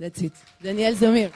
That's it. Daniel Zamir.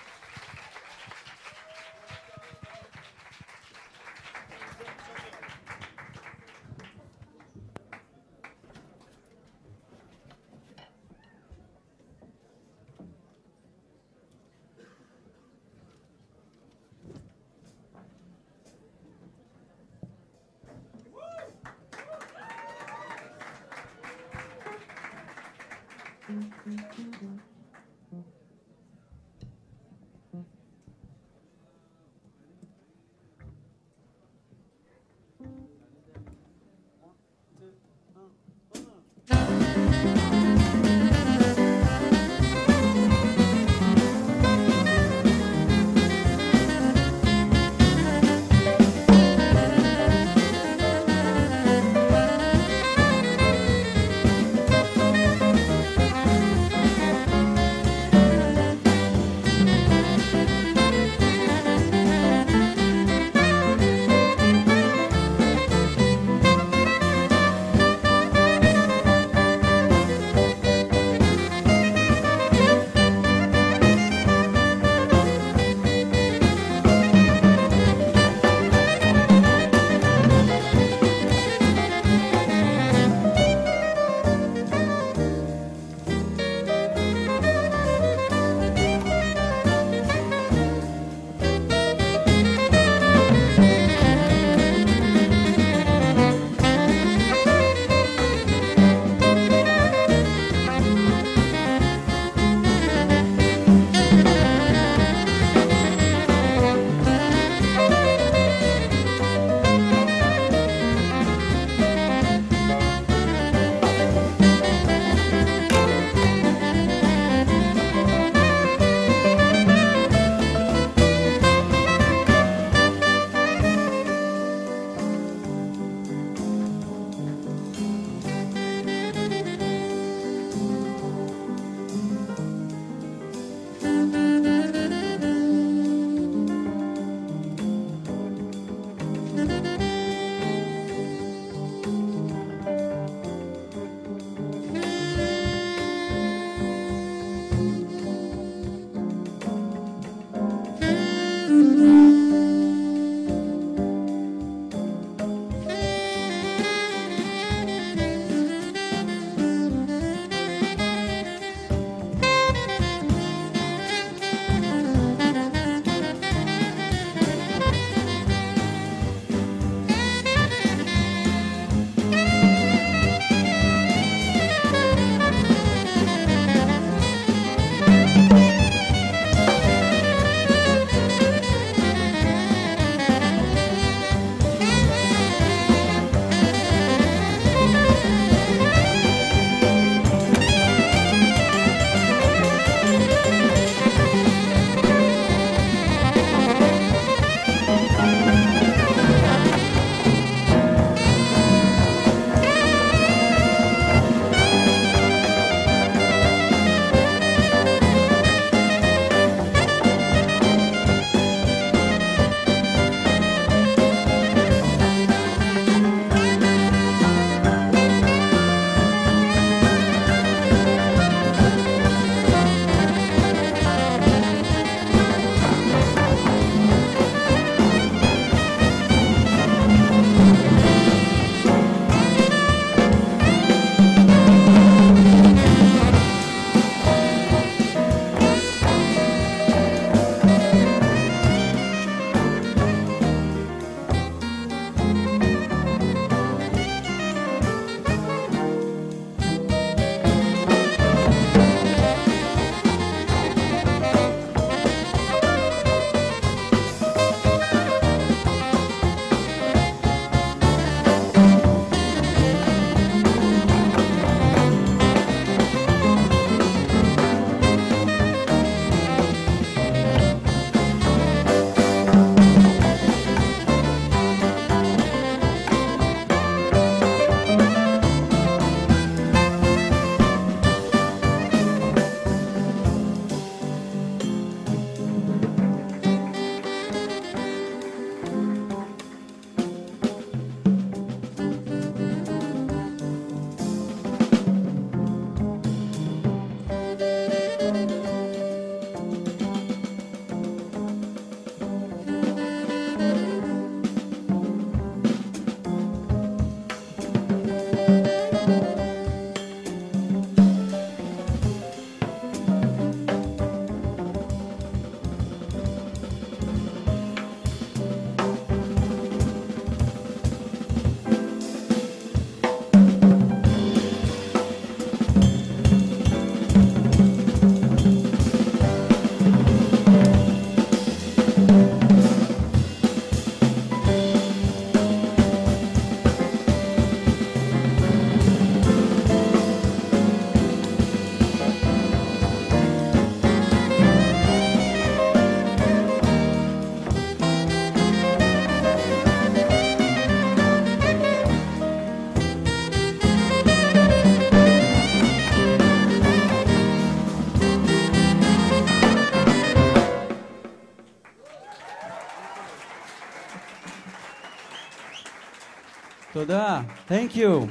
תודה. Thank you.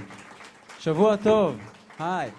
שבוע טוב. היי.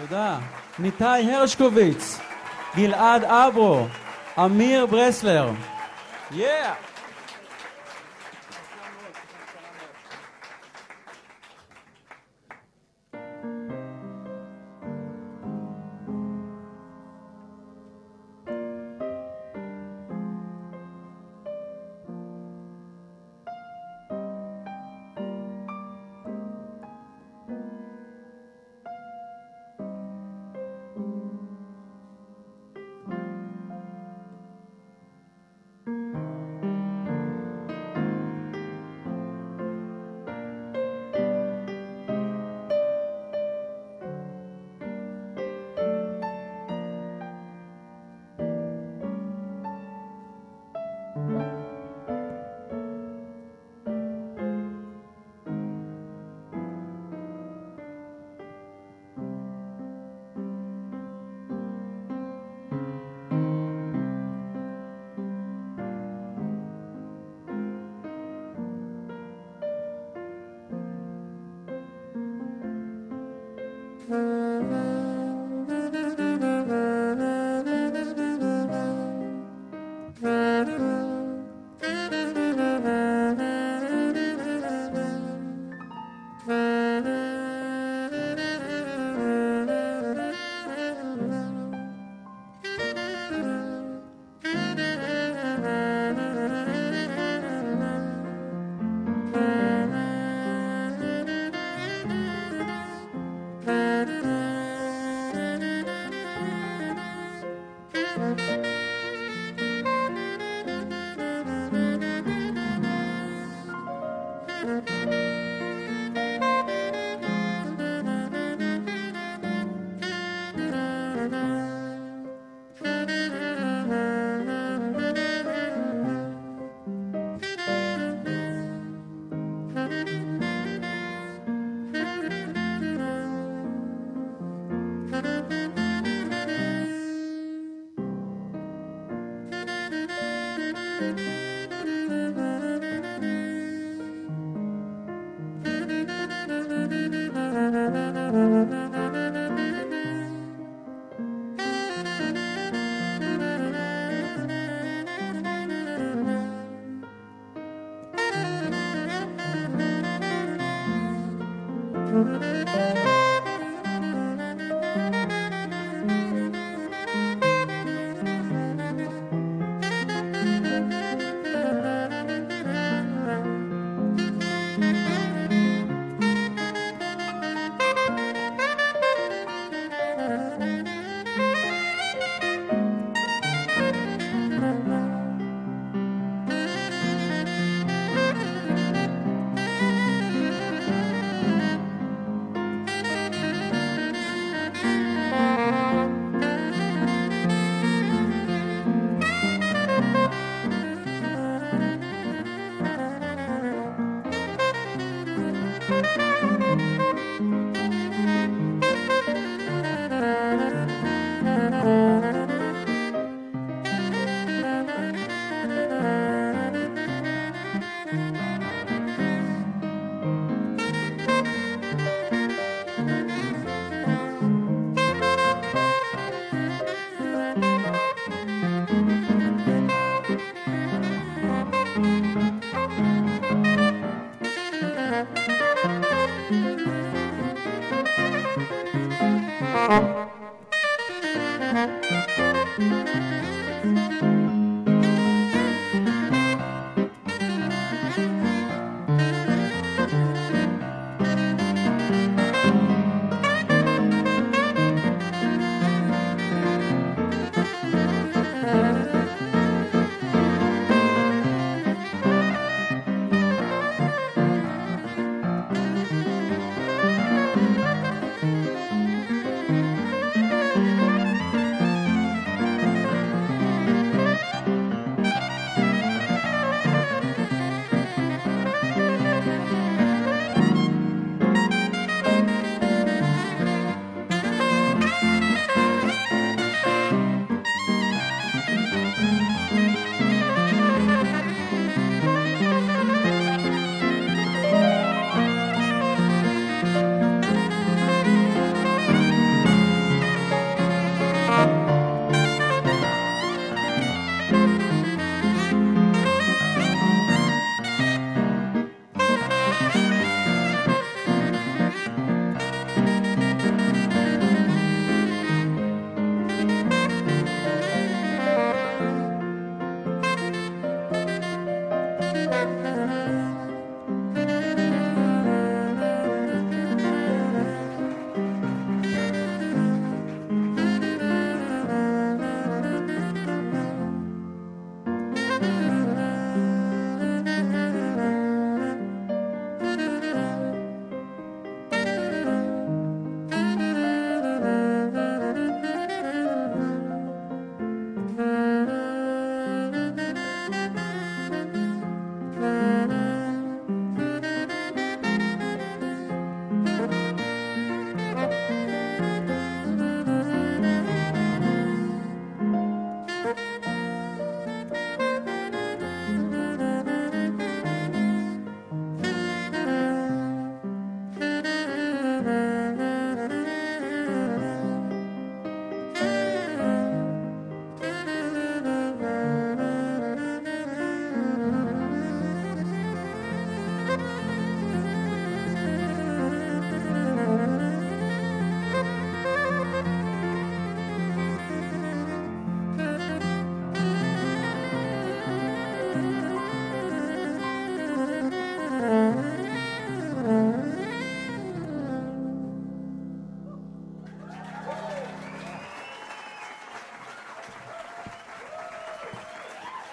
תודה. ניתאי הרשקוביץ, גלעד אברו, אמיר ברסלר. יאה!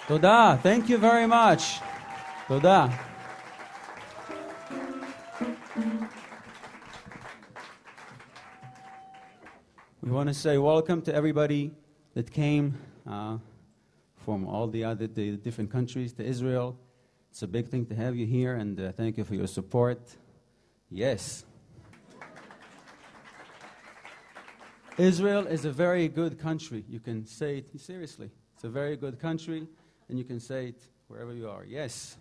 Toda. Thank you very much. Toda. We want to say welcome to everybody that came from all the different countries to Israel. It's a big thing to have you here, and thank you for your support. Yes. Israel is a very good country. You can say it seriously. It's a very good country, and you can say it wherever you are. Yes.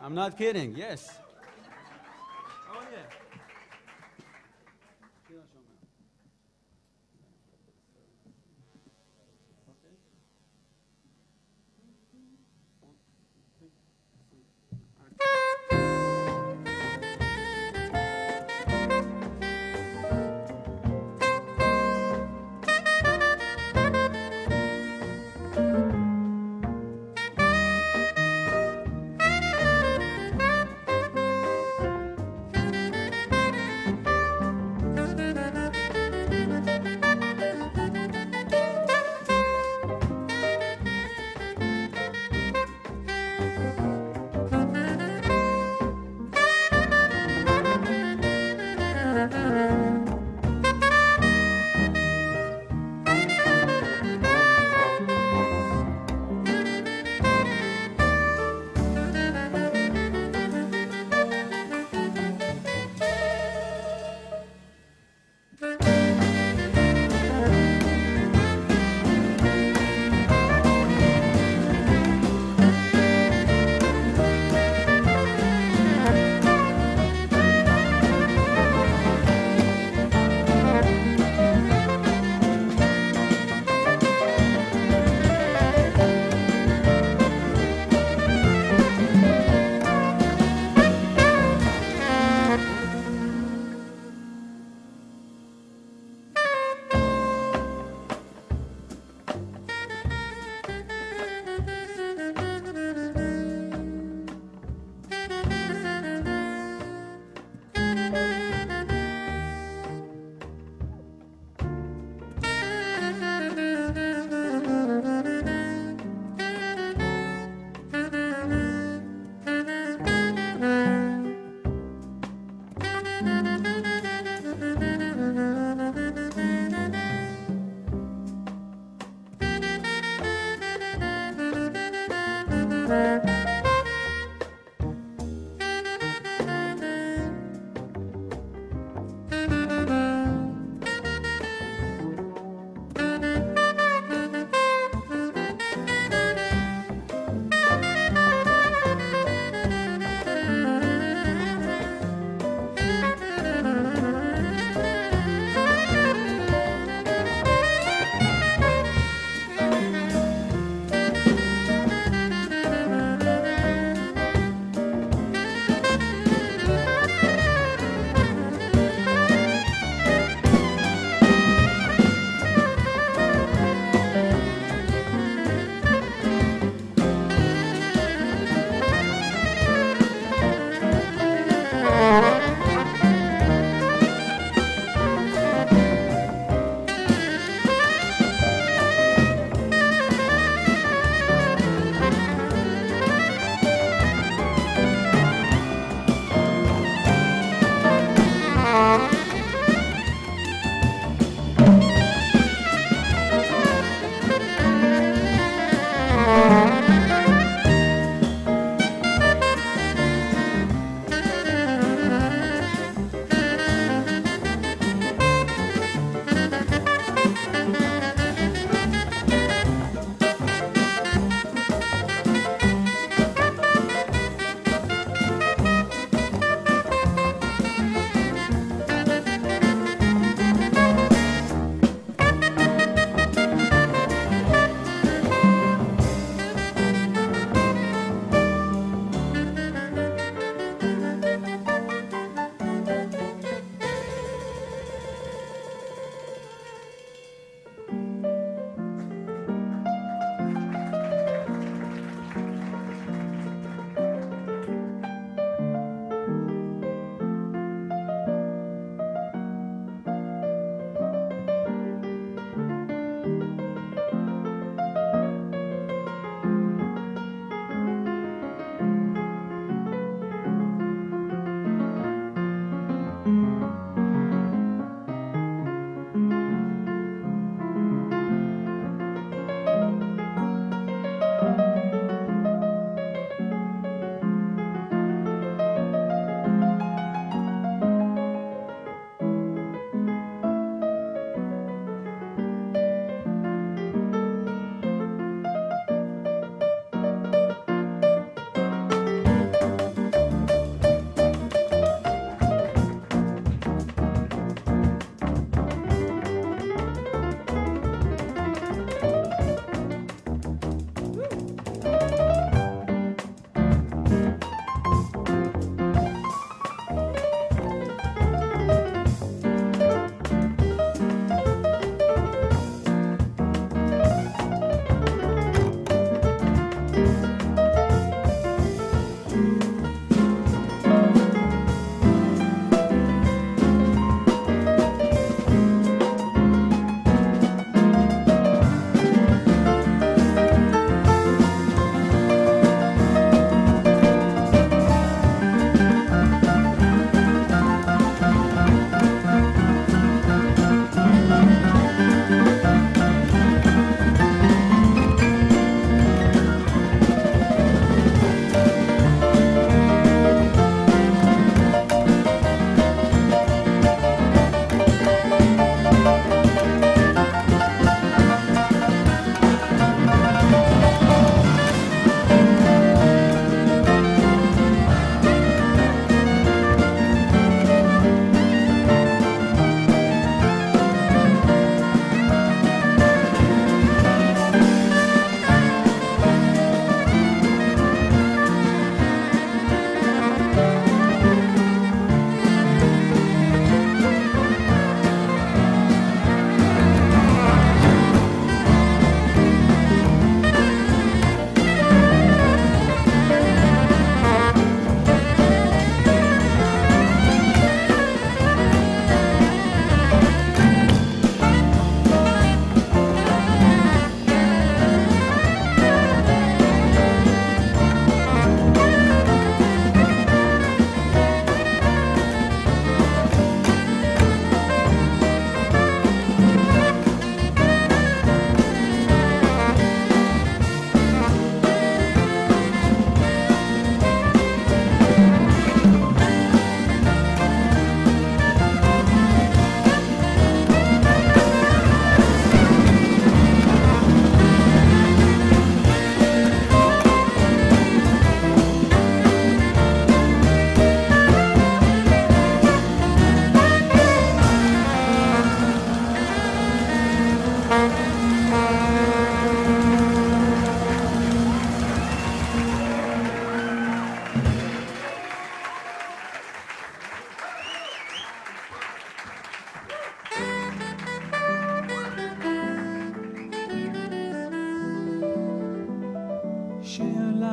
I'm not kidding. Yes. Oh, yeah.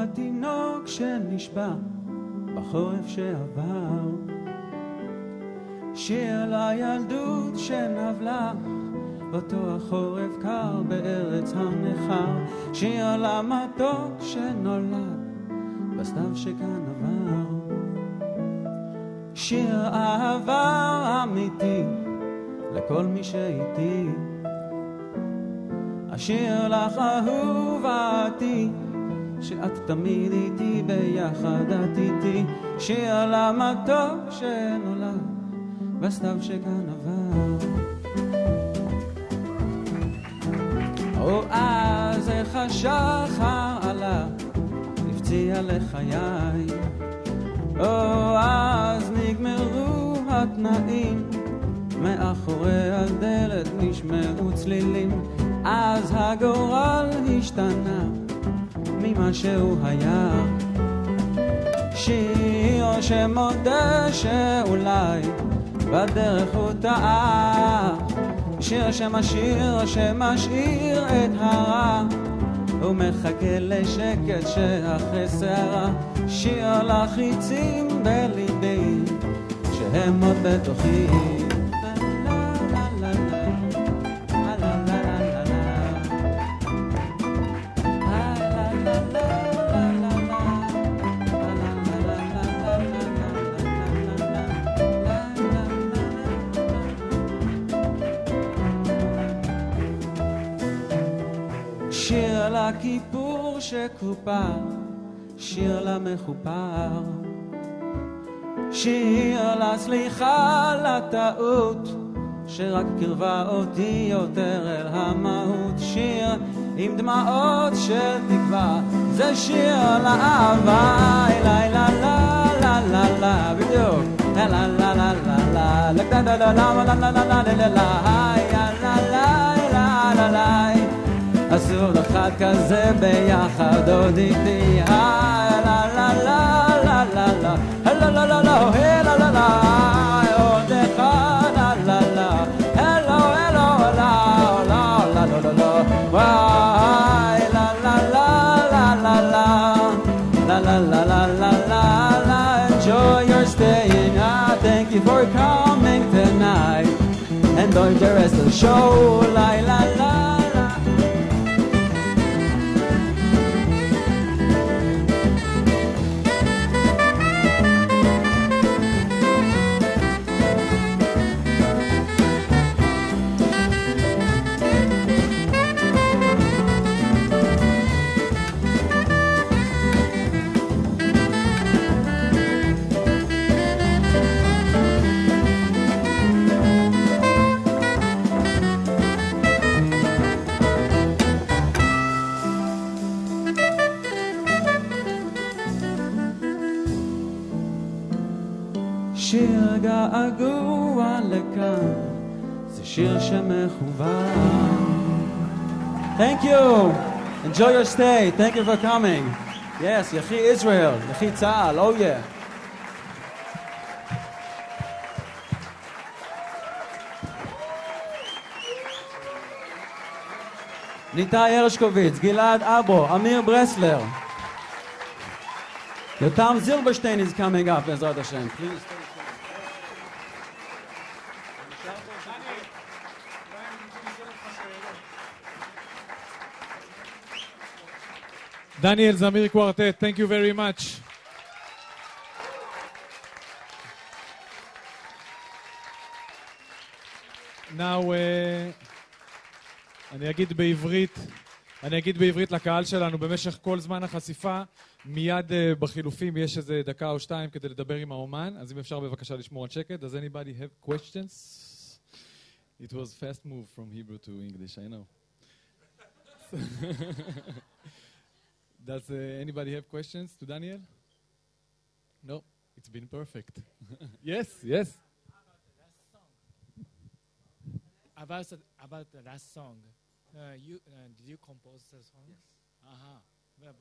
התינוק שנשבע בחורף שעבר, שיר לילדות שנבלה אותו החורף קר בארץ המחר, שיר למתוק שנולד בסתיו שכאן עבר, שיר אהבה אמיתי לכל מי שאיתי, השיר לך אהובתי שאת תמיד איתי ביחד את איתי, שיר למתוק שנולד בסתיו שכאן עבר. או אז איך השחר עלה נפציע לחיי, או אז נגמרו התנאים מאחורי הדלת נשמעו צלילים, אז הגורל השתנה ממה שהוא היה, שיר שמודה שאולי בדרך הוא טעה, שיר שמשאיר את הרע ומחכה לשקט שאחרי סערה, שיר לחיצים בליבי שהם עוד בתוכי. כיפור שקופר, שיר למחופר, שיר לסליחה לטעות שרק קרבה אותי יותר אל המהות, שיר עם דמעות של תקווה, זה שיר לאהבה אליי, לה לה לה לה לה בדיוק, לה לה לה לה לה לה לה לה לה לה לה לה לה לה לה לה אסור אחד כזה ביחד עוד איתי, ה לה לה לה לה לה לה לה לה לה לה לה לה לה עוד אחד לה לה לה הלו הלו לה לה לה לה לה וואי לה לה לה לה לה לה לה לה לה לה לה לה. Enjoy your stay and I thank you for coming tonight and enjoy the rest of the show, la la la. שיר געגוע לכאן, זה שיר שמכוון. Thank you. Enjoy your stay. Thank you for coming. Yes, יחי ישראל, יחי צה"ל. Oh yeah. ניתאי הרשקוביץ, גלעד אברו, אמיר ברסלר. יותם זילברשטיין is coming up, בעזרת השם. Please. Daniel Zamir Quartet, thank you very much. Now, אני אגיד בעברית לקהל שלנו במשך כל זמן החשיפה, מיד בחילופים יש איזה דקה או שתיים כדי לדבר עם האומן, אז אם אפשר בבקשה לשמור על שקט. Does anybody have questions? It was fast move from Hebrew to English, I know. Does anybody have questions to Daniel? No, it's been perfect. Yes. About the last song, did you compose the song? Yes.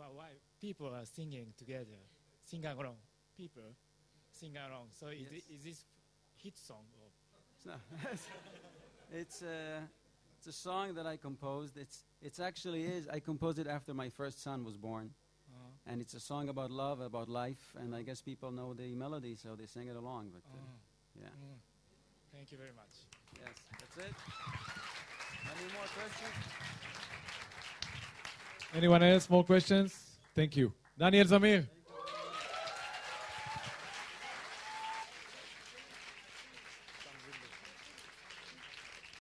But why people are singing together, people sing along. So yes. Is this hit song? Or? No, It's a song that I composed. It's actually I composed it after my first son was born. And it's a song about love, about life, and I guess people know the melody, so they sing it along. But yeah. Thank you very much. Yes, that's it. Any more questions? Anyone else? More questions? Thank you. Daniel Zamir.